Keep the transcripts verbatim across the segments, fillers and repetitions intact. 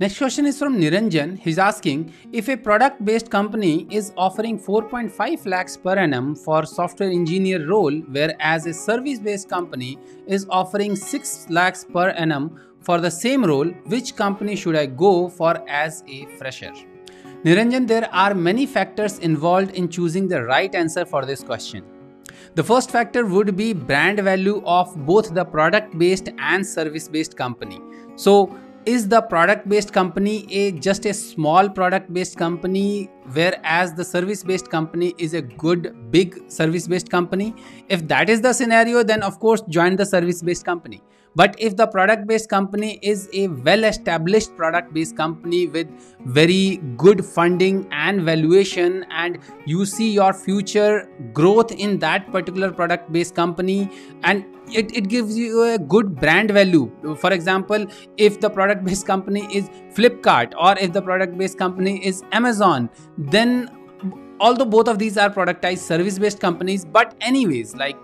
Next question is from Niranjan. He's asking, if a product-based company is offering four point five lakhs per annum for software engineer role, whereas a service-based company is offering six lakhs per annum for the same role, which company should I go for as a fresher? Niranjan, there are many factors involved in choosing the right answer for this question. The first factor would be brand value of both the product-based and service-based company. So, is the product-based company a just a small product-based company, whereas the service-based company is a good big service-based company? If that is the scenario, then of course join the service-based company. But if the product-based company is a well-established product-based company with very good funding and valuation, and you see your future growth in that particular product-based company, and it, it gives you a good brand value. For example, if the product-based company is Flipkart or if the product-based company is Amazon, then although both of these are productized service-based companies, but anyways, like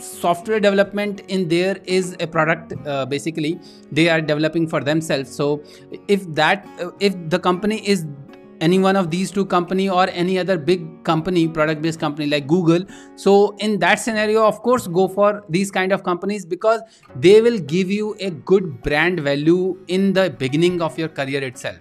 software development in there is a product, uh, basically they are developing for themselves. So if that uh, if the company is any one of these two company or any other big company, product based company like Google, so in that scenario, of course go for these kind of companies because they will give you a good brand value in the beginning of your career itself.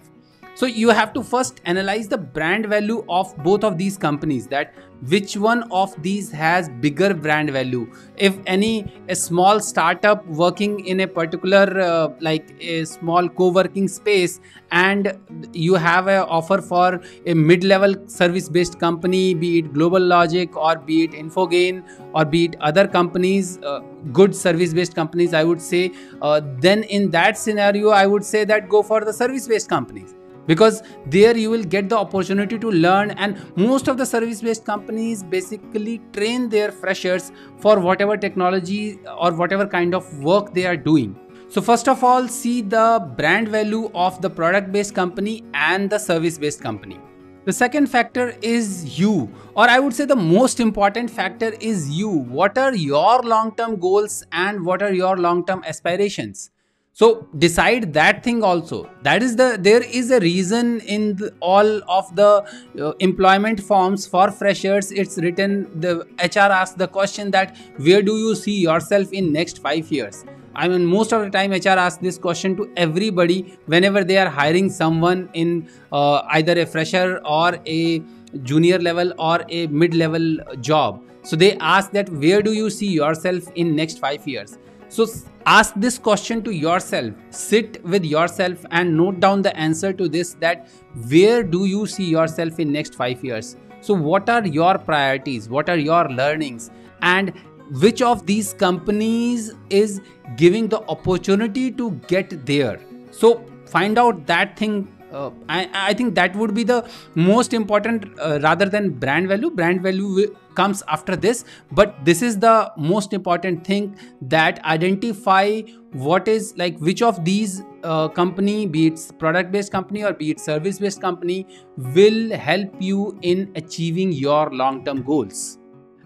So you have to first analyze the brand value of both of these companies, that which one of these has bigger brand value. If any a small startup working in a particular uh, like a small co-working space, and you have an offer for a mid-level service-based company, be it Global Logic or be it InfoGain or be it other companies, uh, good service-based companies I would say, uh, then in that scenario I would say that go for the service-based companies. Because there you will get the opportunity to learn, and most of the service-based companies basically train their freshers for whatever technology or whatever kind of work they are doing. So first of all, see the brand value of the product-based company and the service-based company. The second factor is you, or I would say the most important factor is you. What are your long-term goals and what are your long-term aspirations? So decide that thing also. That is the, there is a reason in the, all of the uh, employment forms for freshers, it's written, the H R asks the question that where do you see yourself in next five years? I mean, most of the time H R asks this question to everybody whenever they are hiring someone in uh, either a fresher or a junior level or a mid-level job. So they ask that where do you see yourself in next five years? So ask this question to yourself, sit with yourself and note down the answer to this, that where do you see yourself in next five years? So what are your priorities? What are your learnings? And which of these companies is giving the opportunity to get there? So find out that thing. Uh, I, I think that would be the most important, uh, rather than brand value. Brand value comes after this, but this is the most important thing, that identify what is like which of these uh, company, be it product-based company or be it service-based company, will help you in achieving your long-term goals.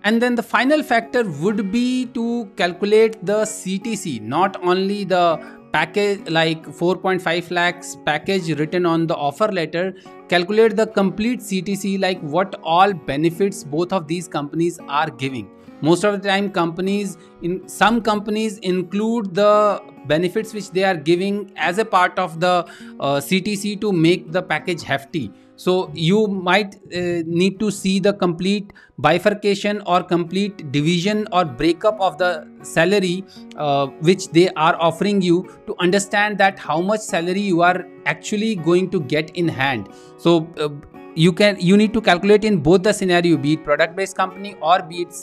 And then the final factor would be to calculate the C T C, not only the package, like four point five lakhs package written on the offer letter. Calculate the complete C T C, like what all benefits both of these companies are giving. Most of the time companies, in some companies include the benefits which they are giving as a part of the uh, C T C to make the package hefty. So you might uh, need to see the complete bifurcation or complete division or breakup of the salary uh, which they are offering you, to understand that how much salary you are actually going to get in hand. So uh, you can you need to calculate in both the scenario, be it product-based company or be it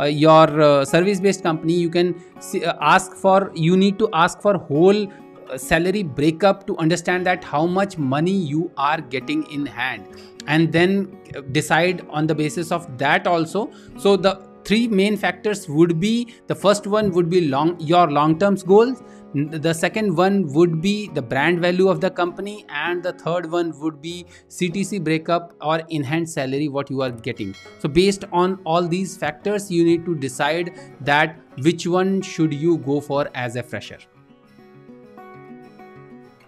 uh, your uh, service-based company. You can see, uh, ask for you need to ask for whole uh, salary breakup to understand that how much money you are getting in hand, and then decide on the basis of that also. So the three main factors would be, the first one would be long your long-term goals, the second one would be the brand value of the company, and the third one would be C T C breakup or enhanced salary what you are getting. So based on all these factors, you need to decide that which one should you go for as a fresher.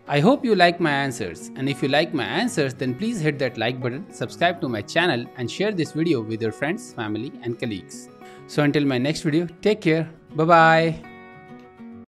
I hope you like my answers, and if you like my answers then please hit that like button, subscribe to my channel and share this video with your friends, family and colleagues. So until my next video, take care, bye bye.